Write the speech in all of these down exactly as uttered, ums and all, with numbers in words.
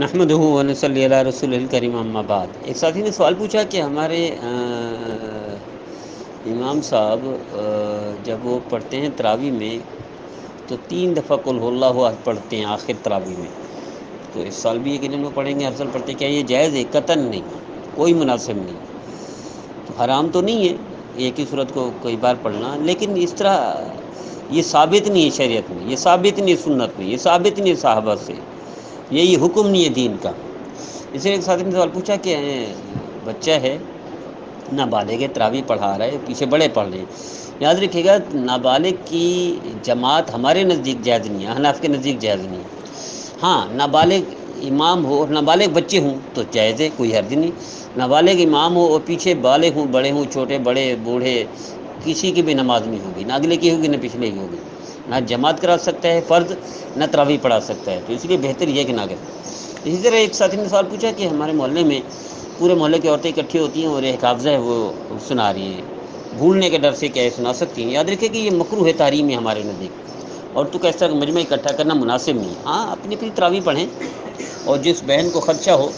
नहमदुहु व नसल्ली अला रसूलिल करीम अम्मा बाद। एक साथी ने सवाल पूछा कि हमारे आ, इमाम साहब जब वो पढ़ते हैं तरावी में तो तीन दफ़ा कुल हुल्लाहु अहद पढ़ते हैं आखिर तरावी में, तो इस साल भी ये किन में पढ़ेंगे, हर साल पढ़ते, क्या ये जायज़ है? कतन नहीं, कोई मुनासिब नहीं। तो हराम तो नहीं है एक ही सूरत को कई बार पढ़ना, लेकिन इस तरह ये साबित नहीं है शरीयत में, ये साबित नहीं है सुन्नत में, ये साबित नहीं है सहाबा से, यही हुक्म नहीं है दीन का। इसलिए एक साथी ने सवाल पूछा कि बच्चा है नाबालिग है तरावी पढ़ा रहा है, पीछे बड़े पढ़ रहे हैं। याद रखिएगा नाबालिग की जमात हमारे नज़दीक जायज़ नहीं है, हनाफ के नज़दीक जायज़ नहीं है। हाँ, नाबालिग इमाम हो और नाबालिग बच्चे हों तो जायज़ है, कोई हर्ज नहीं। नाबालिग इमाम हो और पीछे बालिग हों, बड़े हों, छोटे बड़े बूढ़े, किसी की भी नमाज नहीं होगी, ना अगले की होगी ना पिछले की होगी, ना जमात करा सकता है फ़र्ज ना तरावी पढ़ा सकता है, तो इसलिए बेहतर यह कि ना करें। इसी तरह एक साथी ने सवाल पूछा कि हमारे मोहल्ले में पूरे मोहल्ले की औरतें इकट्ठी होती हैं और एक हाफजा है वो सुना रही हैं, भूलने के डर से क्या सुना सकती हैं। याद रखें कि ये मकरूह है तारीम है हमारे नज़दीक, और तो कैसा मजमा इकट्ठा करना मुनासिब नहीं। हाँ, अपनी अपनी तरावी पढ़ें, और जिस बहन को खदशा हो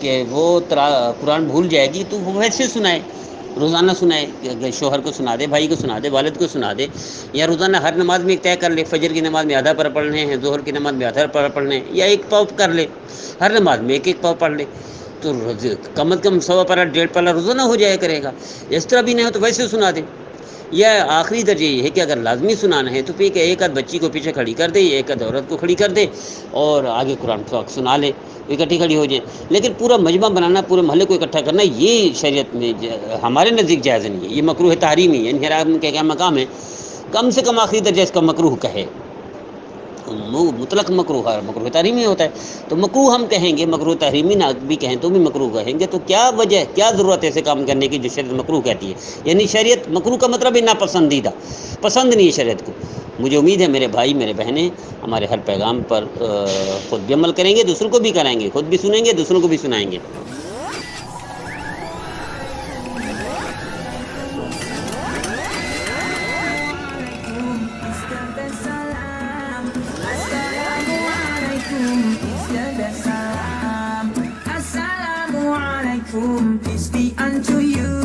कि वो तरा कुरान भूल जाएगी तो वो वैसे सुनाए, रोज़ाना सुनाए, शोहर को सुना दे, भाई को सुना दे, वालिद को सुना दे, या रोज़ाना हर नमाज में एक तय कर ले, फजर की नमाज में आधा पर पढ़ रहे हैं, जोहर की नमाज में आधा पर पढ़ रहे हैं, या एक पाव कर ले, हर नमाज में एक एक पाव पढ़ ले, तो कम अज़ कम सवा पारा डेढ़ पारा रोज़ाना हो जाया करेगा। इस तरह भी नहीं हो तो वैसे सुना दे। यह आखिरी दर्जा ये है कि अगर लाजमी सुनाना है तो फिर एक आध बच्ची को पीछे खड़ी कर दे, एक आध औरत को खड़ी कर दे और आगे कुरान पाक सुना ले, इकट्ठी खड़ी हो जाए। लेकिन पूरा मजमा बनाना, पूरे महल को इकट्ठा करना, ये शरीयत में हमारे नज़दीक जायज़ नहीं है, ये मकरूह तारीमी है, इनहराम के क्या मकाम है। कम से कम आखिरी दर्जा इसका मकरूह कहे, मुतलक मकरूह है, मकरूह तहरीमी होता है, तो मकरूह हम कहेंगे, मकरूह तहरीमी ना भी कहें तो भी मकरूह कहेंगे। तो क्या वजह, क्या ज़रूरत है ऐसे काम करने की जो शरीयत मकरूह कहती है? यानी शरीयत मकरूह का मतलब है नापसंदीदा, पसंद नहीं है शरीयत को। मुझे उम्मीद है मेरे भाई मेरे बहनें हमारे हर पैगाम पर ख़ुद भी अमल करेंगे, दूसरों को भी कराएंगे, खुद भी सुनेंगे, दूसरों को भी सुनाएंगे। Peace be unto you.